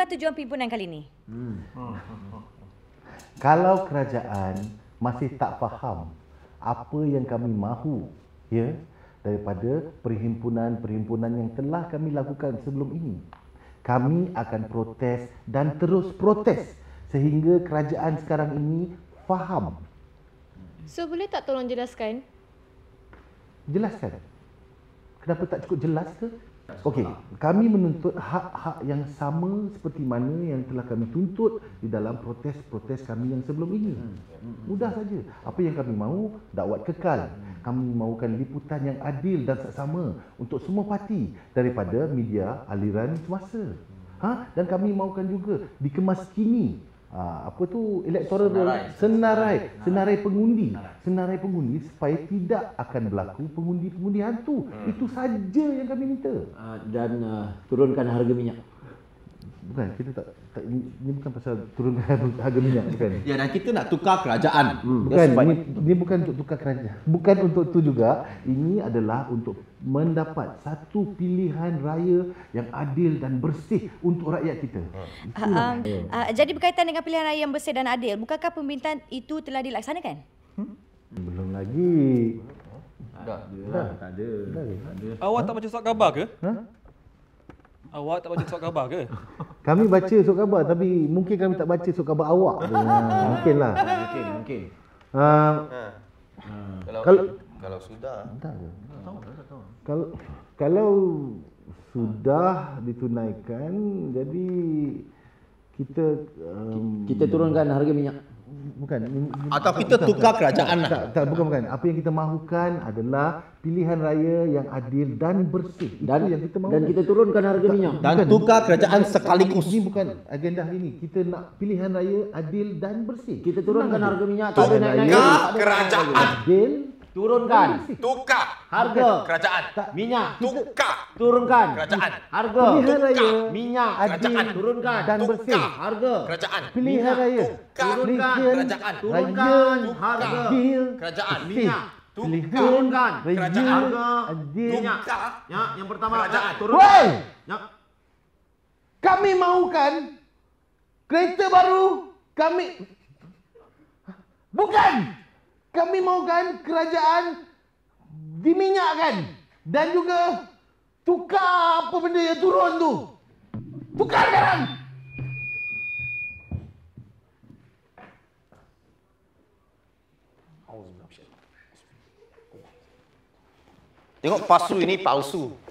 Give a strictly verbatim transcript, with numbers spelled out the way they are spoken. Apakah tujuan pimpinan kali ini? Hmm. Kalau kerajaan masih tak faham apa yang kami mahu, ya, daripada perhimpunan-perhimpunan yang telah kami lakukan sebelum ini, kami akan protes dan terus protes sehingga kerajaan sekarang ini faham. So, boleh tak tolong jelaskan? Jelaskan? Kenapa tak cukup jelas ke? Okey, kami menuntut hak-hak yang sama seperti mana yang telah kami tuntut di dalam protes-protes kami yang sebelum ini. Mudah saja. Apa yang kami mahu, dakwat kekal. Kami mahukan liputan yang adil dan seksama untuk semua parti daripada media aliran semasa. Ha? Dan kami mahukan juga dikemas kini ha, apa tu elektoral senarai. senarai senarai pengundi senarai pengundi supaya tidak akan berlaku pengundi-pengundi hantu. hmm. Itu saja yang kami minta. Uh, dan uh, turunkan harga minyak. Bukan, kita tak, tak ini bukan pasal turunkan harga minyak, bukan. Ya, dan kita nak tukar kerajaan. Hmm. Bukan, ini, ini bukan untuk tukar kerajaan. Bukan untuk itu juga. Ini adalah untuk mendapat satu pilihan raya yang adil dan bersih untuk rakyat kita. Uh, uh, uh, jadi berkaitan dengan pilihan raya yang bersih dan adil, bukankah pemerintahan itu telah dilaksanakan? Hmm? Belum lagi. Dah, dah, tak ada. Dah, dah ada. Awak ha? tak baca surat khabar ke? Ha? Awak tak baca surat khabar ke? Kami baca surat khabar tapi mungkin kami tak baca surat khabar awak. Nah, mungkinlah. Mungkin, mungkin. Uh, ha. Ha. Kalau kalau, kalau sudah. Entah ke? Tak tahu, tak tahu. Kalau kalau sudah ditunaikan, jadi kita um, kita turunkan harga minyak. Bukan. Atau kita bukan, tukar kerajaan lah. Tak, tak, bukan, bukan. Apa yang kita mahukan adalah pilihan raya yang adil dan bersih. Dan itu yang kita mahukan. Dan kita turunkan harga tak, minyak. Dan bukan, tukar kerajaan sekaligus. Ini bukan agenda hari ini. Kita nak pilihan raya adil dan bersih. Kita turunkan harga minyak. Turunkan tak ada naik-naik. Kerajaan. Adil. Turunkan. Tukar. Harga. Kerajaan. Minyak. Tukar. Turunkan. Kerajaan. Harga. Pilihan raya. Minyak. Adil. Turunkan. Dan bersih. Harga. Kerajaan. Pilihan raya. Turunkan. Kerajaan. Turunkan. Harga. Kerajaan. Minyak. Turunkan. Kerajaan. Harga. Minyak. Yang pertama. Kerajaan. Turunkan. Kami mahukan kereta baru. Kami. Bukan. Kami mahukan kerajaan diminyakkan dan juga tukar apa benda yang turun tu. Tukar sekarang. Tengok pasu ini palsu.